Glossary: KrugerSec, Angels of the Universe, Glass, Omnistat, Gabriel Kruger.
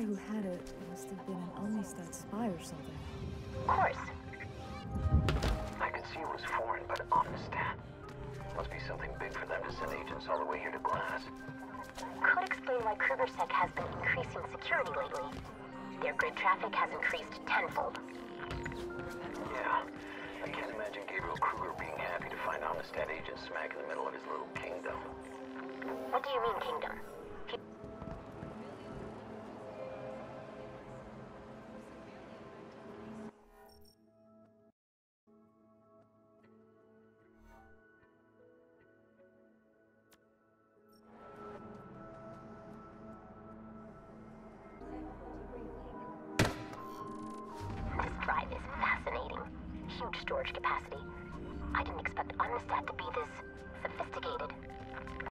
guy who had it must have been an Omnistat spy or something. Of course. I could see it was foreign, but Omnistat. Must be something big for them to send agents all the way here to Glass. Could explain why KrugerSec has been increasing security lately. Their grid traffic has increased tenfold. Yeah. I can't imagine Gabriel Kruger being happy to find Omnistat agents smack in the middle of his little kingdom. What do you mean, kingdom? Huge storage capacity. I didn't expect Omnistat to be this sophisticated.